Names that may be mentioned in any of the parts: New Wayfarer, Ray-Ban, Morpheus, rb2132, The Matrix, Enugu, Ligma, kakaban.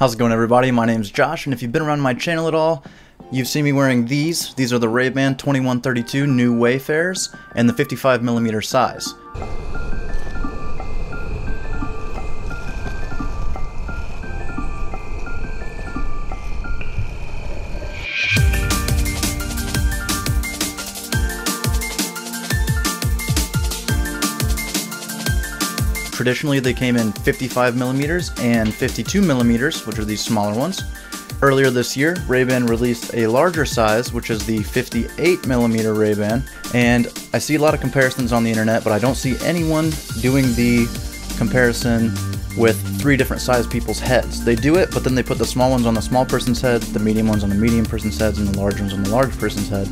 How's it going, everybody? My name's Josh, and if you've been around my channel at all, you've seen me wearing these. These are the Ray-Ban 2132 New Wayfarers and the 55mm size. Traditionally, they came in 55mm and 52mm, which are these smaller ones. Earlier this year, Ray-Ban released a larger size, which is the 58mm Ray-Ban, and I see a lot of comparisons on the internet, but I don't see anyone doing the comparison with three different size people's heads. They do it, but then they put the small ones on the small person's head, the medium ones on the medium person's heads, and the large ones on the large person's head,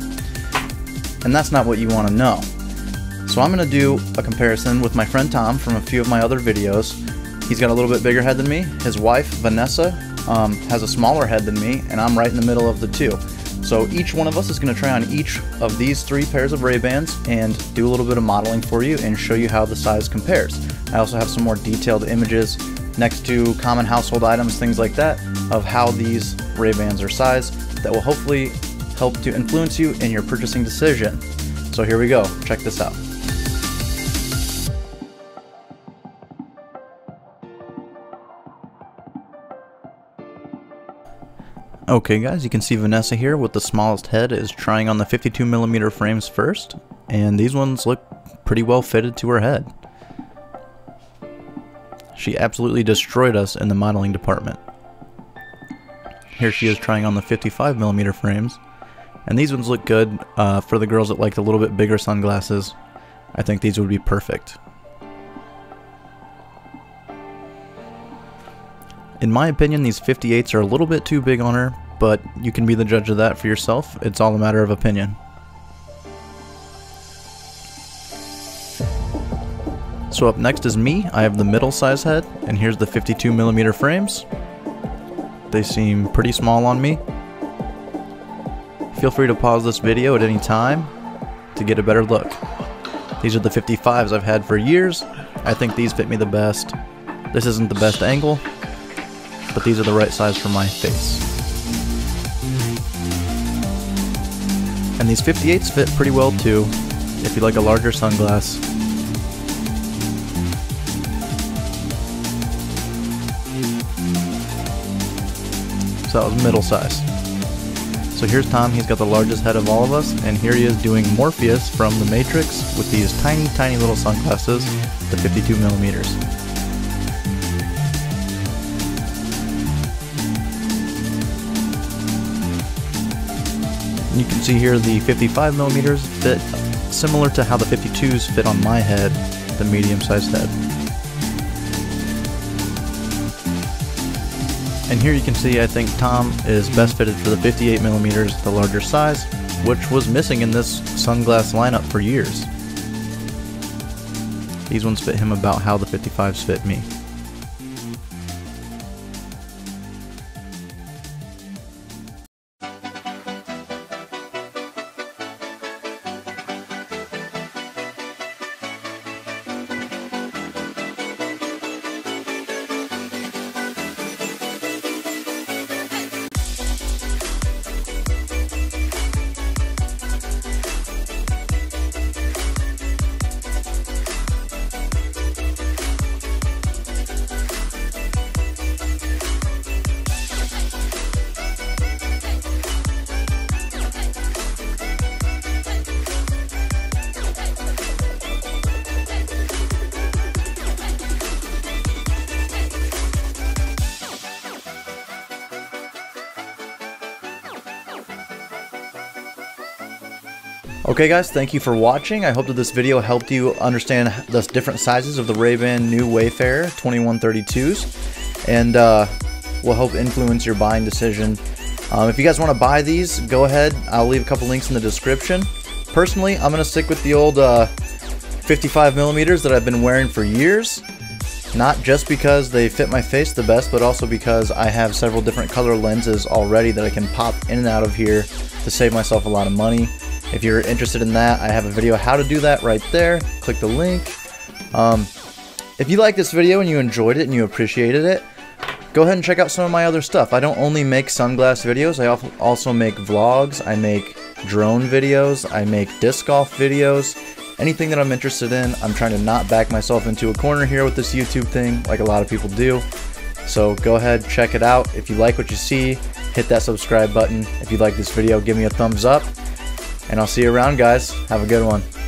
and that's not what you want to know. So I'm going to do a comparison with my friend Tom from a few of my other videos. He's got a little bit bigger head than me. His wife, Vanessa, has a smaller head than me, and I'm right in the middle of the two. So each one of us is going to try on each of these three pairs of Ray-Bans and do a little bit of modeling for you and show you how the size compares. I also have some more detailed images next to common household items, things like that, of how these Ray-Bans are sized that will hopefully help to influence you in your purchasing decision. So here we go. Check this out. Okay guys, you can see Vanessa here with the smallest head is trying on the 52mm frames first, and these ones look pretty well fitted to her head. She absolutely destroyed us in the modeling department. Here she is trying on the 55mm frames, and these ones look good for the girls that like the little bit bigger sunglasses. I think these would be perfect. In my opinion, these 58s are a little bit too big on her, but you can be the judge of that for yourself. It's all a matter of opinion. So up next is me. I have the middle size head, and here's the 52mm frames. They seem pretty small on me. Feel free to pause this video at any time to get a better look. These are the 55s I've had for years. I think these fit me the best. This isn't the best angle, but these are the right size for my face. And these 58s fit pretty well too, if you like a larger sunglass. So that was middle size. So here's Tom, he's got the largest head of all of us, and here he is doing Morpheus from The Matrix with these tiny little sunglasses, the 52mm. You can see here the 55mm fit similar to how the 52s fit on my head, the medium-sized head. And here you can see I think Tom is best fitted for the 58mm, the larger size, which was missing in this sunglass lineup for years. These ones fit him about how the 55s fit me. Okay guys, thank you for watching. I hope that this video helped you understand the different sizes of the Ray-Ban New Wayfarer 2132s, and will help influence your buying decision. If you guys want to buy these, go ahead. I'll leave a couple links in the description. Personally, I'm going to stick with the old 55mm that I've been wearing for years. Not just because they fit my face the best, but also because I have several different color lenses already that I can pop in and out of here to save myself a lot of money. If you're interested in that, I have a video how to do that right there. Click the link. If you like this video and you enjoyed it and you appreciated it, go ahead and check out some of my other stuff. I don't only make sunglass videos, I also make vlogs, I make drone videos, I make disc golf videos. Anything that I'm interested in, I'm trying to not back myself into a corner here with this YouTube thing like a lot of people do. So go ahead, check it out. If you like what you see, hit that subscribe button. If you like this video, give me a thumbs up. And I'll see you around, guys. Have a good one.